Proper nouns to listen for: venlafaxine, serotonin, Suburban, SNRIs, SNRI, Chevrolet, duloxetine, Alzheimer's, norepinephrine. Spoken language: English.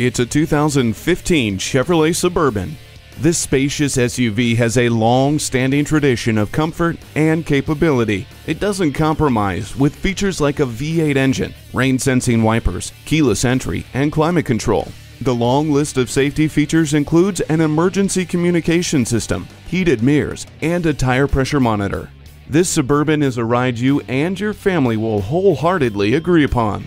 It's a 2015 Chevrolet Suburban. This spacious SUV has a long-standing tradition of comfort and capability. It doesn't compromise with features like a V8 engine, rain-sensing wipers, keyless entry, and climate control. The long list of safety features includes an emergency communication system, heated mirrors, and a tire pressure monitor. This Suburban is a ride you and your family will wholeheartedly agree upon.